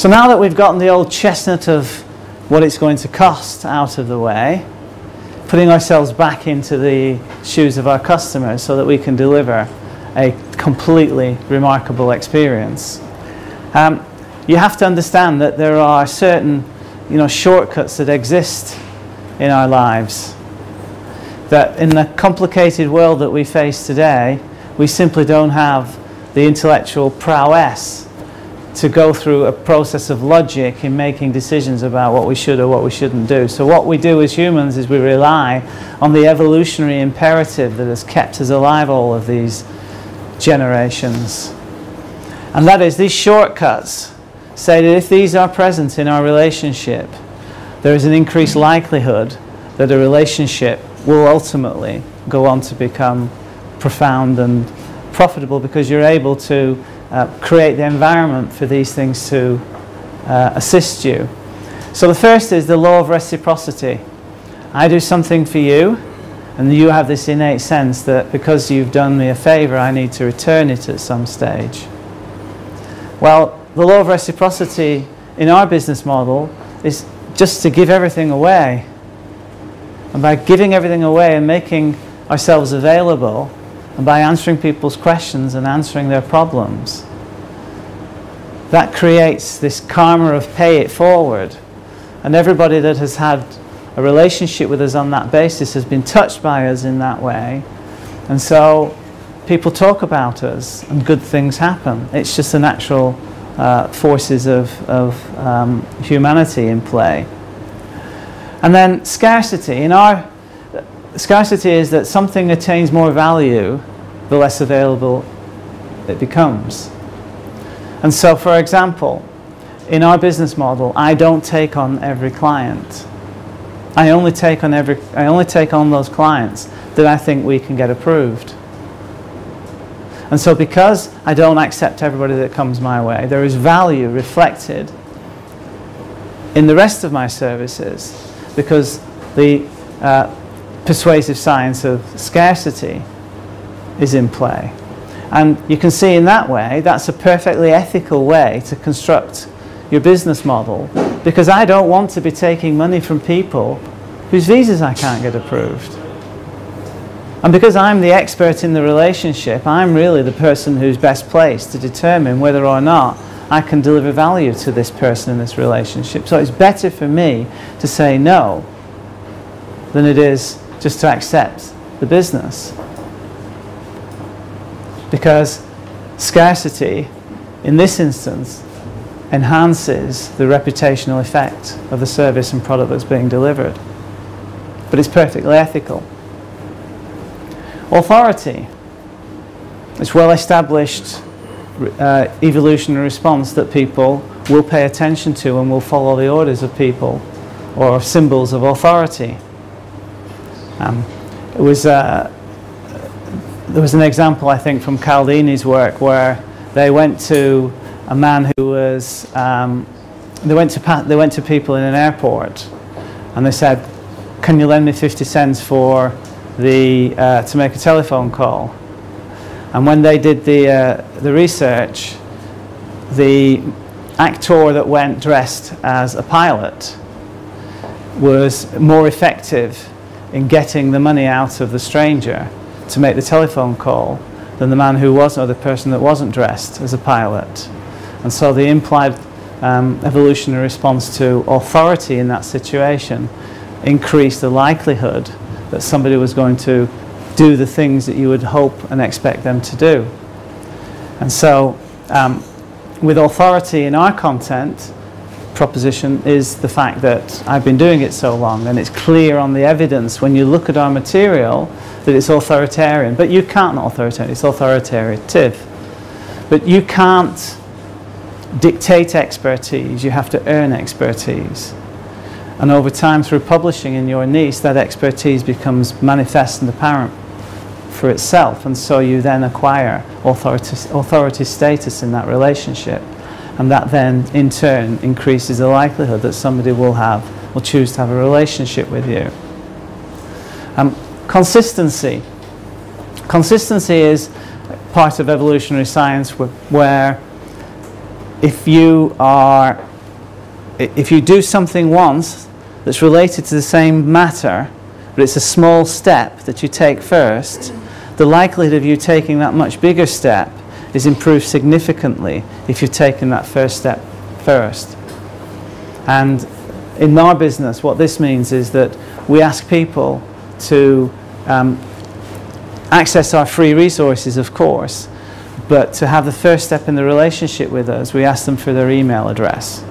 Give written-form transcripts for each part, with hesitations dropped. So now that we've gotten the old chestnut of what it's going to cost out of the way, putting ourselves back into the shoes of our customers so that we can deliver a completely remarkable experience. You have to understand that there are certain, shortcuts that exist in our lives, that in the complicated world that we face today, we simply don't have the intellectual prowess to go through a process of logic in making decisions about what we should or what we shouldn't do. So what we do as humans is we rely on the evolutionary imperative that has kept us alive all of these generations. And that is, these shortcuts say that if these are present in our relationship, there is an increased likelihood that a relationship will ultimately go on to become profound and profitable, because you're able to create the environment for these things to assist you. So the first is the law of reciprocity. I do something for you, and you have this innate sense that because you've done me a favor, I need to return it at some stage. Well, the law of reciprocity in our business model is just to give everything away. And by giving everything away and making ourselves available, and by answering people's questions and answering their problems, that creates this karma of pay it forward. And everybody that has had a relationship with us on that basis has been touched by us in that way. And so people talk about us and good things happen. It's just the natural forces of humanity in play. And then scarcity. In our scarcity is that something attains more value the less available it becomes. And so, for example, in our business model, I don't take on every client. I only take on those clients that I think we can get approved. And so because I don't accept everybody that comes my way, there is value reflected in the rest of my services, because the persuasive science of scarcity is in play. And you can see in that way, that's a perfectly ethical way to construct your business model, because I don't want to be taking money from people whose visas I can't get approved. And because I'm the expert in the relationship, I'm really the person who's best placed to determine whether or not I can deliver value to this person in this relationship. So it's better for me to say no than it is just to accept the business. Because scarcity, in this instance, enhances the reputational effect of the service and product that's being delivered. But it's perfectly ethical. Authority. It's well-established evolutionary response that people will pay attention to and will follow the orders of people or symbols of authority. There was an example, I think, from Cialdini's work where they went to a man who was they went to people in an airport and they said, "Can you lend me 50 cents for to make a telephone call?" And when they did the research, the actor that went dressed as a pilot was more effective in getting the money out of the stranger to make the telephone call than the man who wasn't, or the person that wasn't dressed as a pilot. And so the implied evolutionary response to authority in that situation increased the likelihood that somebody was going to do the things that you would hope and expect them to do. And so with authority in our content, proposition is the fact that I've been doing it so long, and it's clear on the evidence when you look at our material that it's authoritarian. But you can't authoritarian, it's authoritative. But you can't dictate expertise, you have to earn expertise. And over time, through publishing in your niche, that expertise becomes manifest and apparent for itself, and so you then acquire authority status in that relationship. And that then, in turn, increases the likelihood that somebody will choose to have a relationship with you. Consistency. Consistency is part of evolutionary science where if you are If you do something once that's related to the same matter, but it's a small step that you take first, the likelihood of you taking that much bigger step is improved significantly if you've taken that first step first. And in our business, what this means is that we ask people to access our free resources, of course, but to have the first step in the relationship with us, we ask them for their email address,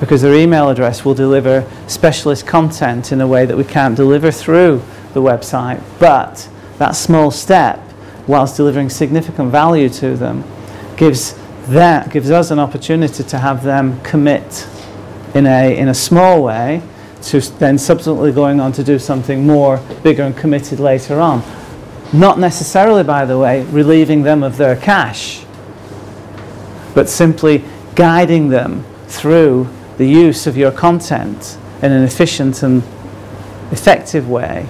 because their email address will deliver specialist content in a way that we can't deliver through the website. But that small step, whilst delivering significant value to them, gives us an opportunity to have them commit in a small way to then subsequently going on to do something more bigger and committed later on. Not necessarily, by the way, relieving them of their cash, but simply guiding them through the use of your content in an efficient and effective way,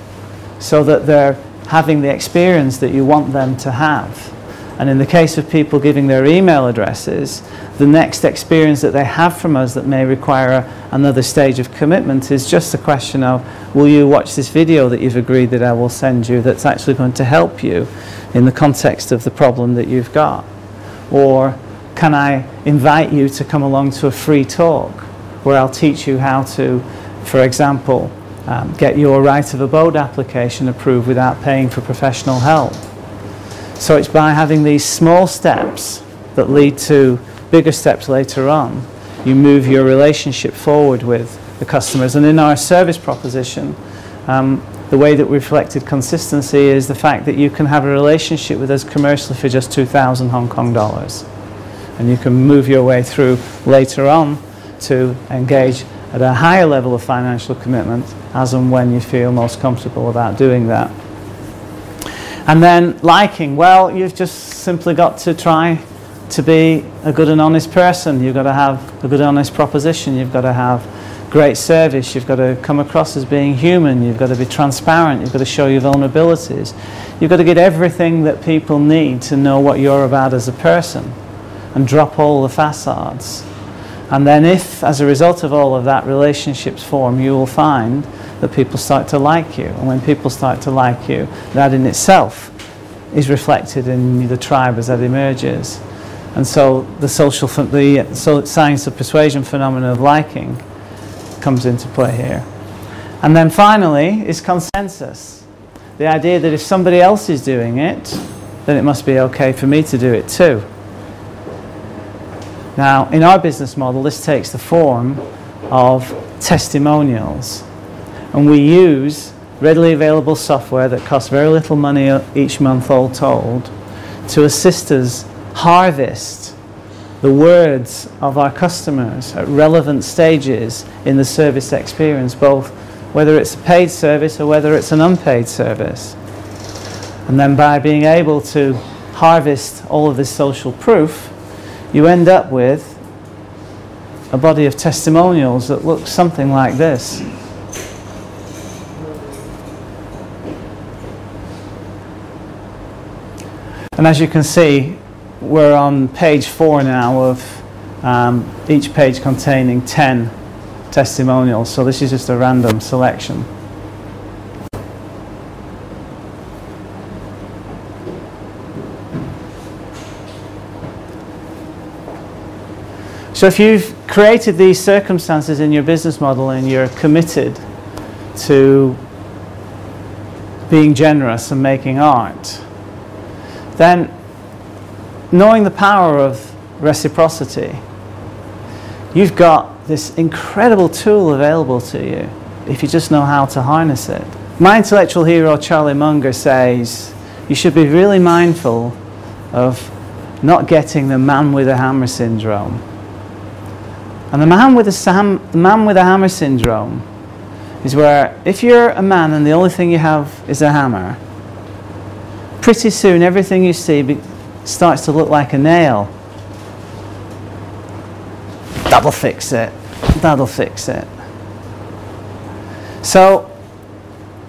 so that they're having the experience that you want them to have. And in the case of people giving their email addresses, the next experience that they have from us that may require another stage of commitment is just a question of, will you watch this video that you've agreed that I will send you that's actually going to help you in the context of the problem that you've got? Or can I invite you to come along to a free talk where I'll teach you how to, for example, get your right of abode application approved without paying for professional help? So it's by having these small steps that lead to bigger steps later on, you move your relationship forward with the customers. And in our service proposition, the way that we reflected consistency is the fact that you can have a relationship with us commercially for just 2,000 Hong Kong dollars. And you can move your way through later on to engage at a higher level of financial commitment as and when you feel most comfortable about doing that. And then liking, well, you've just simply got to try to be a good and honest person. You've got to have a good honest proposition. You've got to have great service. You've got to come across as being human. You've got to be transparent. You've got to show your vulnerabilities. You've got to get everything that people need to know what you're about as a person, and drop all the facades. And then if, as a result of all of that, relationships form, you will find that people start to like you. And when people start to like you, that in itself is reflected in the tribe as that emerges. And so the science of persuasion phenomenon of liking comes into play here. And then finally is consensus. The idea that if somebody else is doing it, then it must be okay for me to do it too. Now, in our business model, this takes the form of testimonials. And we use readily available software that costs very little money each month, all told, to assist us harvest the words of our customers at relevant stages in the service experience, both whether it's a paid service or whether it's an unpaid service. And then by being able to harvest all of this social proof, you end up with a body of testimonials that looks something like this. And as you can see, we're on page 4 now of each page containing 10 testimonials, so this is just a random selection. So if you've created these circumstances in your business model and you're committed to being generous and making art, then knowing the power of reciprocity, you've got this incredible tool available to you if you just know how to harness it. My intellectual hero Charlie Munger says you should be really mindful of not getting the man with a hammer syndrome. And the man with a hammer syndrome is where if you're a man and the only thing you have is a hammer, pretty soon everything you see starts to look like a nail. That'll fix it. That'll fix it. So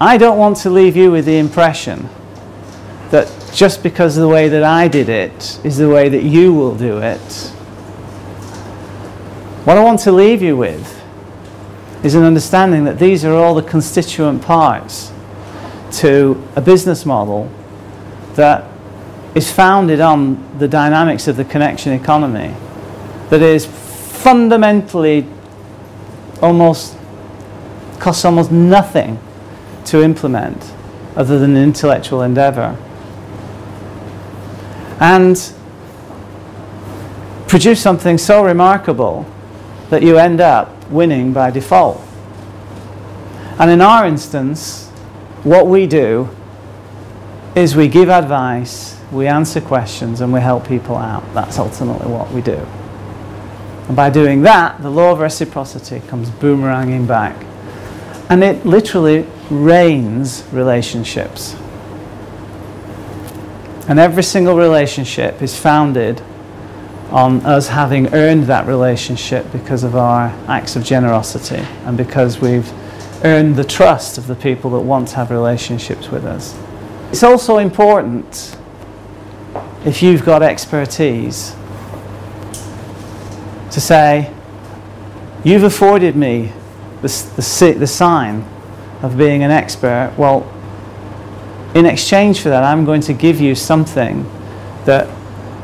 I don't want to leave you with the impression that just because of the way that I did it is the way that you will do it. What I want to leave you with is an understanding that these are all the constituent parts to a business model that is founded on the dynamics of the connection economy, that is fundamentally almost costs almost nothing to implement other than an intellectual endeavor, and produce something so remarkable that you end up winning by default. And in our instance, what we do is we give advice, we answer questions, and we help people out. That's ultimately what we do. And by doing that, the law of reciprocity comes boomeranging back. And it literally reigns relationships. And every single relationship is founded on us having earned that relationship because of our acts of generosity and because we've earned the trust of the people that want to have relationships with us. It's also important, if you've got expertise, to say, you've afforded me the sign of being an expert. Well, in exchange for that, I'm going to give you something that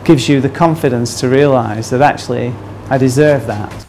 gives you the confidence to realize that actually I deserve that.